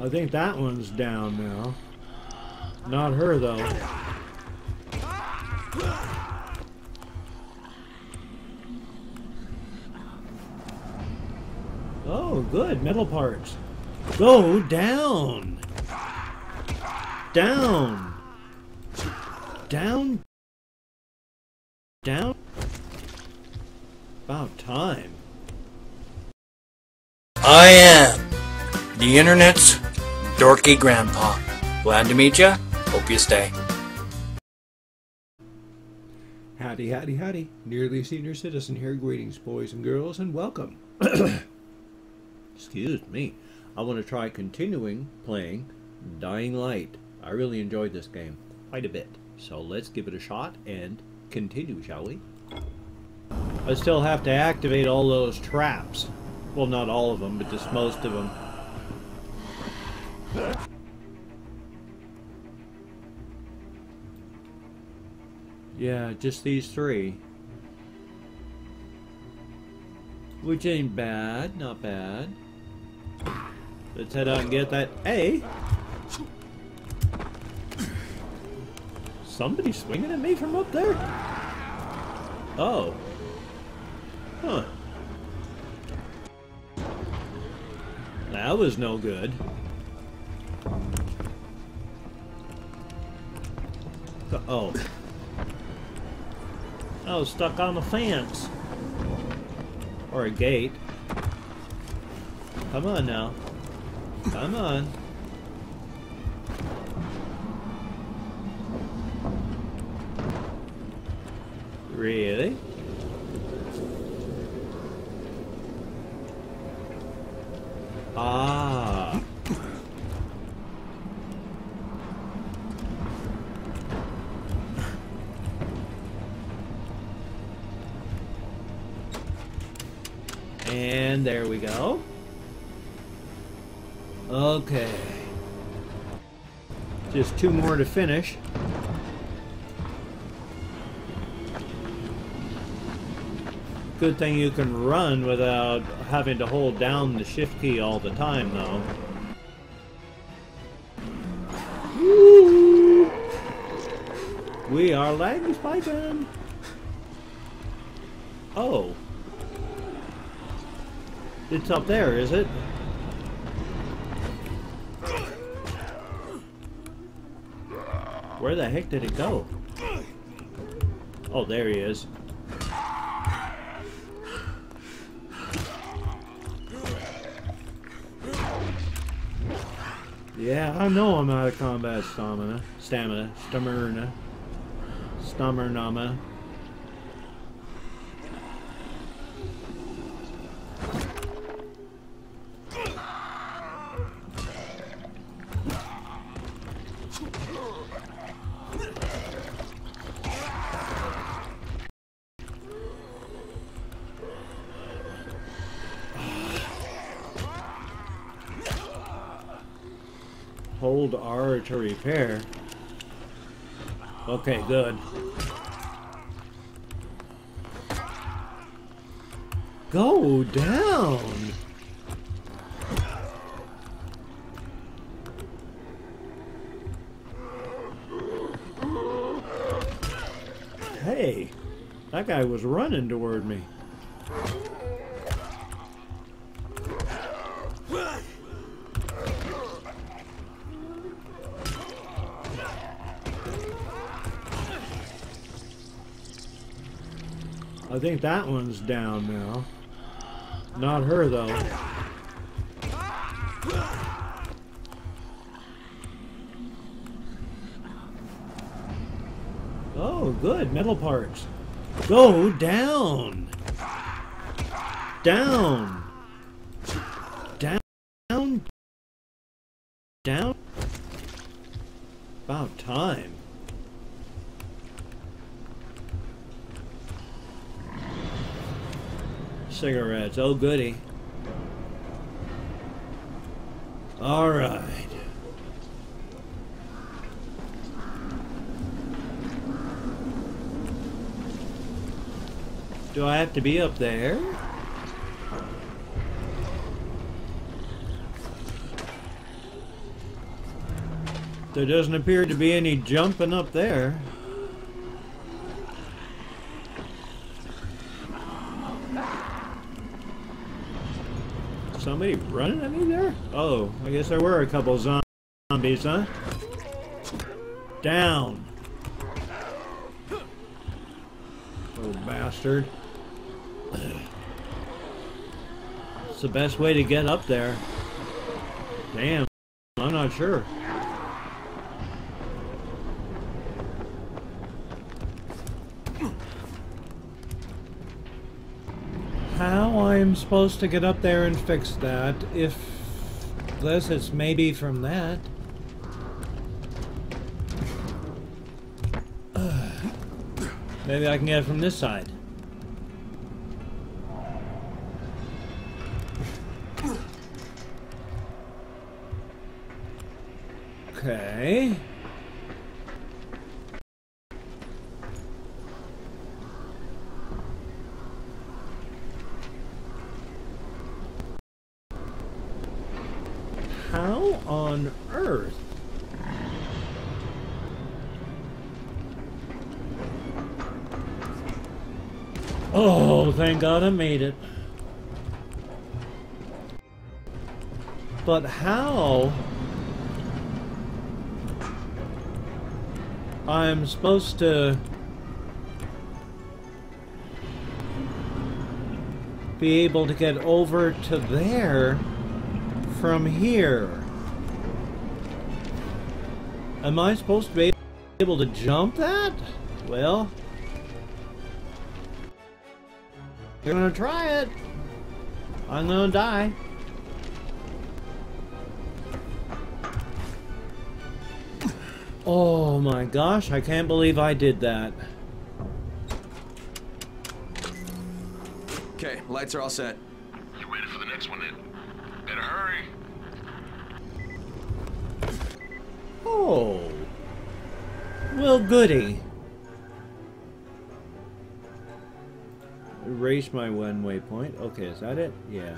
I think that one's down now. Not her, though. Oh, good. Metal parts. Go down. Down. Down. Down. About time. I am the internet's dorky grandpa. Glad to meet ya. Hope you stay. Howdy, howdy, howdy. Nearly senior citizen here. Greetings, boys and girls, and welcome. Excuse me. I want to try continuing playing Dying Light. I really enjoyed this game quite a bit. So let's give it a shot and continue, shall we? I still have to activate all those traps. Well, not all of them, but just most of them. Yeah, just these three. Which ain't bad, not bad. Let's head out and get that A. Somebody swinging at me from up there? Oh. Huh. That was no good. Uh-oh. I was stuck on the fence. Or a gate. Come on now. Come on. Really? Ah. And there we go. Okay. Just two more to finish. Good thing you can run without having to hold down the shift key all the time, though. Woo! We are lag spiking. Oh. It's up there, is it? Where the heck did it go? Oh, there he is. Yeah, I know I'm out of combat stamina. Stamina. Hold R to repair. Okay, good. Go down! Hey, that guy was running toward me. I think that one's down now. Not her, though. Oh, good. Metal parts. Go down. Down. Down. Down. About time. Cigarettes. Oh, goody. All right. Do I have to be up there? There doesn't appear to be any jumping up there. Somebody running at me there? Oh, I guess there were a couple zombies, huh? Down! Little bastard. It's the best way to get up there. Damn, I'm not sure. How I'm supposed to get up there and fix that, if unless it's maybe from that. Maybe I can get it from this side. Okay. How on earth? Oh, thank God I made it. But how I'm supposed to be able to get over to there from here? Am I supposed to be able to jump that? Well, you're gonna try it. I'm gonna die. Oh my gosh, I can't believe I did that. Okay, lights are all set. You ready for the next one then? Better hurry. Oh. Well, goody. Erase my one waypoint. Okay, is that it? Yeah.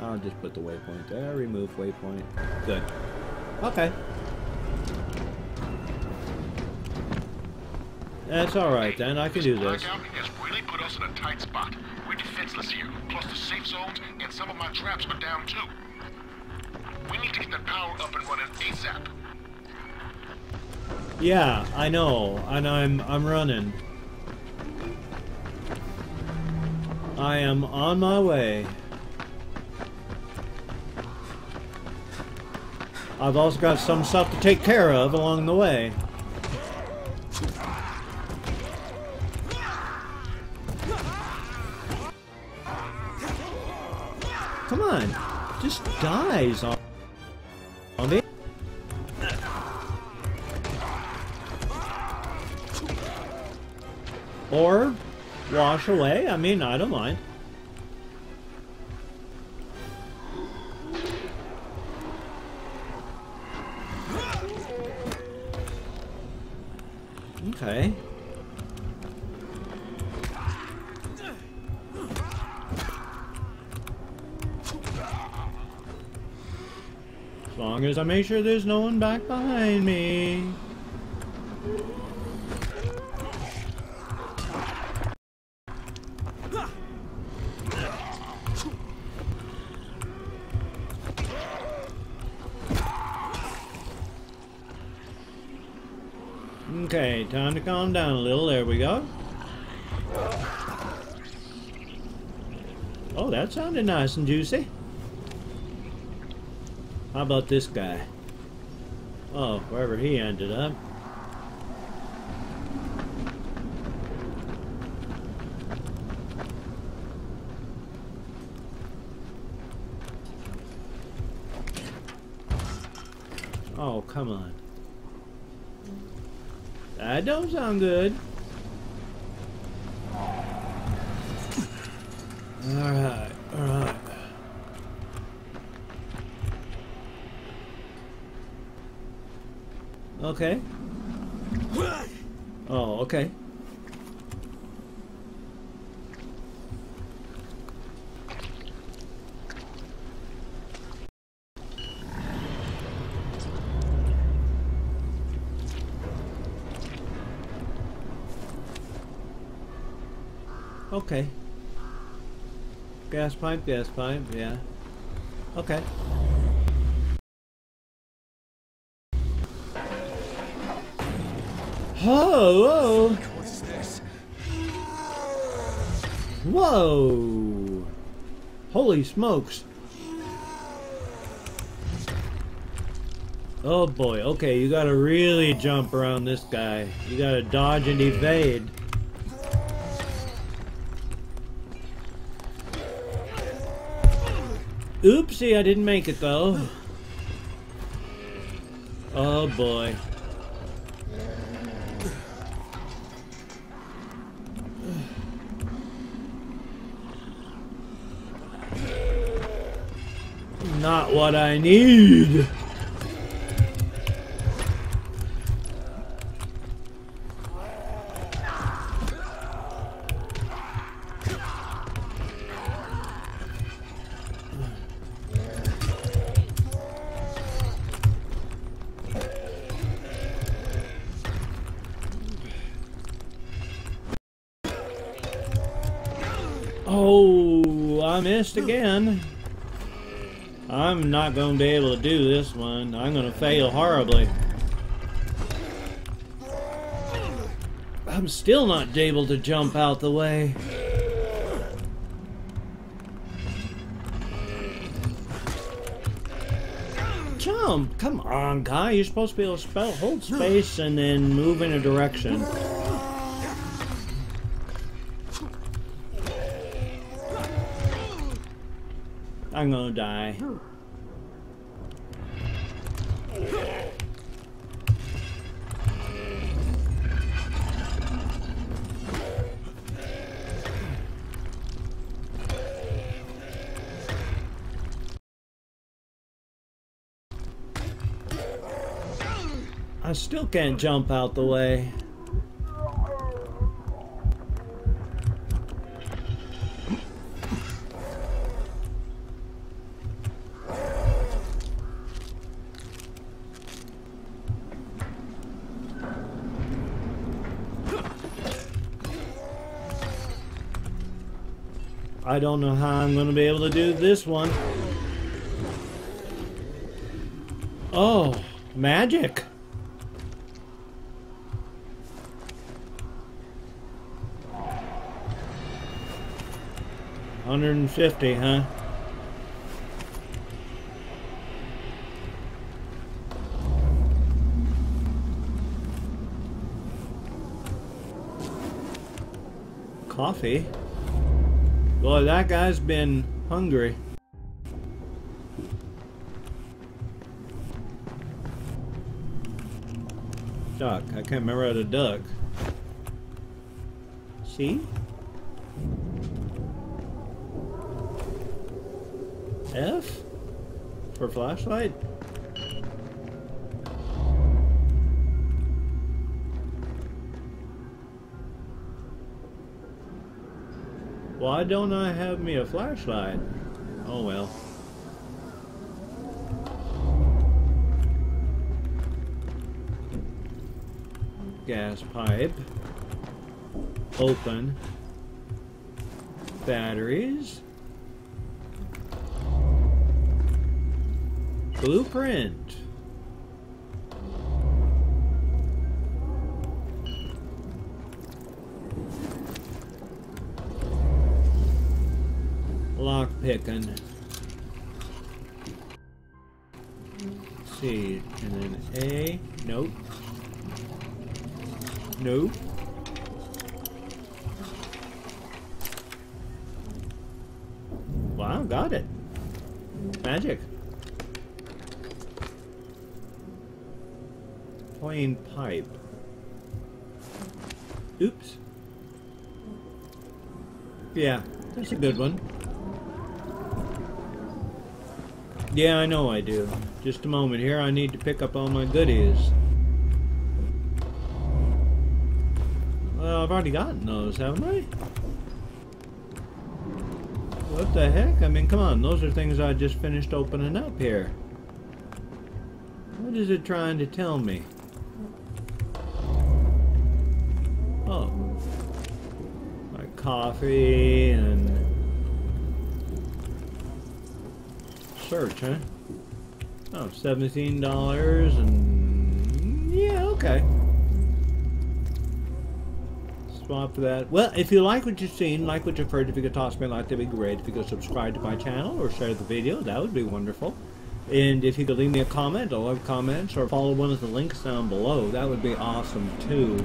I'll just put the waypoint there. Remove waypoint. Good. Okay. That's alright then. I can do this. This blackout has really put us in a tight spot. We're defenseless here. Plus the safe zones and some of my traps are down too. We need to get the power up and running ASAP. Yeah, I know. And I'm running. I am on my way. I've also got some stuff to take care of along the way. Come on, just dies on me. Or wash away? I mean, I don't mind. Okay. As long as I make sure there's no one back behind me. Okay, time to calm down a little. There we go. Oh, that sounded nice and juicy. How about this guy? Oh, wherever he ended up. Oh, come on. That don't sound good. Alright, alright. Okay. Oh, okay. Okay. Gas pipe, yeah. Okay. Whoa! What's this? Whoa! Holy smokes! Oh boy, okay, you gotta really jump around this guy. You gotta dodge and evade. Oopsie, I didn't make it though. Oh boy. Not what I need. Oh, I missed again. I'm not going to be able to do this one. I'm going to fail horribly. I'm still not able to jump out the way. Jump! Come on, guy. You're supposed to be able to hold space and then move in a direction. I'm gonna die. I still can't jump out the way. I don't know how I'm going to be able to do this one. Oh, magic. $150, huh? Coffee. Boy, that guy's been hungry. Duck. I can't remember how to duck. See? F? For flashlight? Why don't I have me a flashlight? Oh well. Gas pipe. Open. Batteries. Blueprint. Lock picking. Let's see, and then A. Nope. Nope. Wow, got it. Magic. Plain pipe. Oops. Yeah, that's a good one. Yeah, I know I do. Just a moment here, I need to pick up all my goodies. Well, I've already gotten those, haven't I? What the heck? I mean, come on, those are things I just finished opening up here. What is it trying to tell me? Oh. My coffee and search, huh? Oh, $17 and yeah, okay. Swap that. Well, if you like what you've seen, like what you've heard, if you could toss me a like, that'd be great. If you could subscribe to my channel or share the video, that would be wonderful. And if you could leave me a comment, I love comments, or follow one of the links down below, that would be awesome too.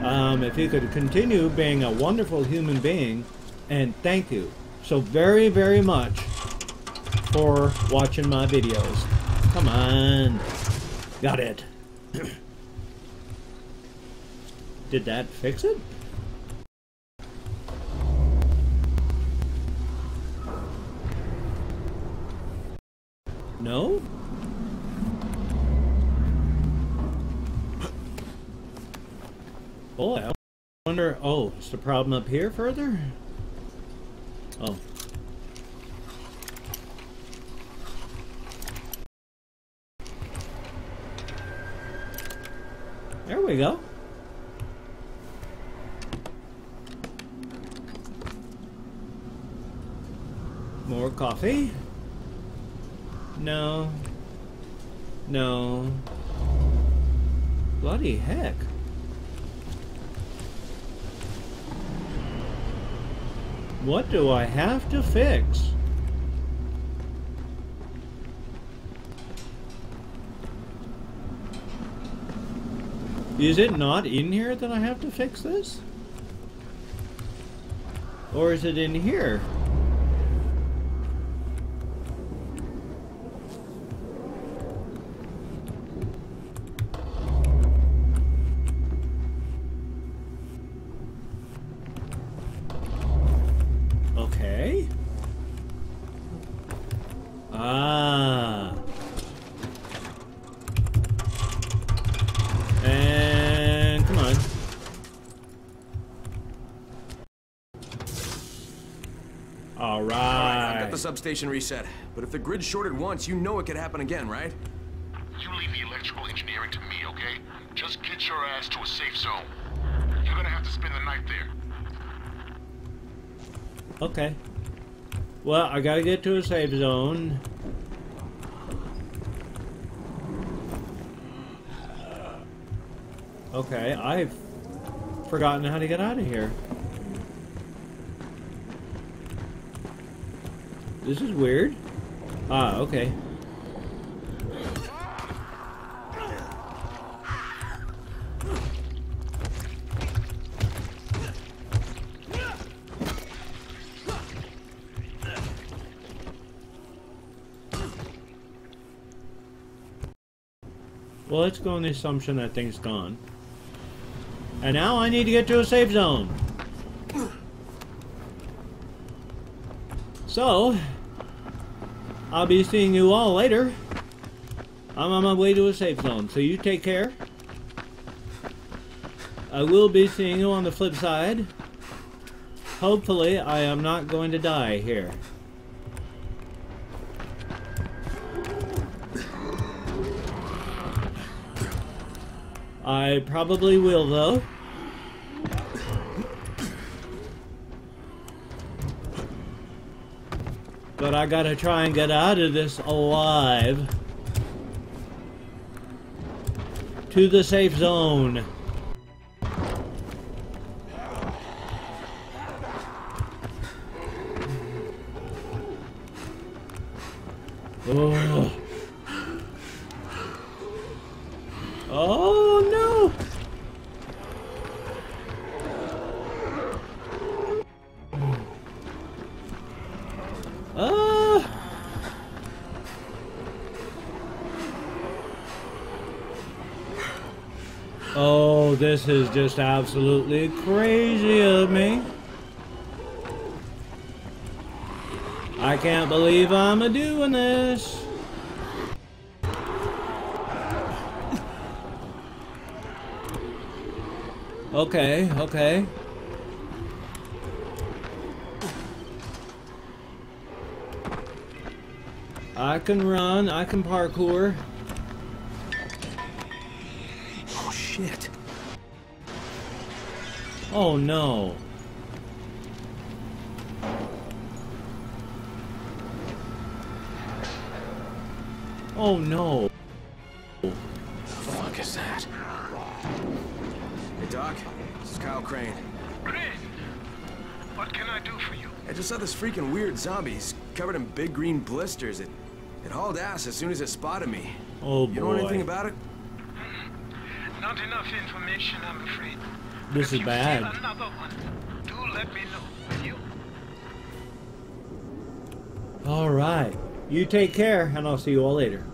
If you could continue being a wonderful human being, and thank you so very, very much for watching my videos. Come on. Got it. Did that fix it? No? Boy, I wonder... Oh, is the problem up here further? Oh. There we go. More coffee. No. No. Bloody heck. What do I have to fix? Is it not in here that I have to fix this? Or is it in here? Substation reset, but if the grid shorted once, you know it could happen again, right? You leave the electrical engineering to me, okay? Just get your ass to a safe zone. You're gonna have to spend the night there. Okay. Well, I gotta get to a safe zone. Okay, I've forgotten how to get out of here. This is weird. Ah, okay. Well, let's go on the assumption that thing's gone. And now I need to get to a safe zone. So... I'll be seeing you all later. I'm on my way to a safe zone, so you take care. I will be seeing you on the flip side. Hopefully, I am not going to die here. I probably will, though. But I gotta try and get out of this alive. To the safe zone. Oh. Oh no! Oh, this is just absolutely crazy of me. I can't believe I'm a-doing this. Okay, okay. I can run, I can parkour. Oh no. Oh no. What the fuck is that? Hey Doc, this is Kyle Crane. Crane! What can I do for you? I just saw this freaking weird zombie. He's covered in big green blisters. It hauled ass as soon as it spotted me. Oh boy. You know anything about it? Not enough information, I'm afraid. This is bad. If you see another one, do let me know, will you? All right. You take care, and I'll see you all later.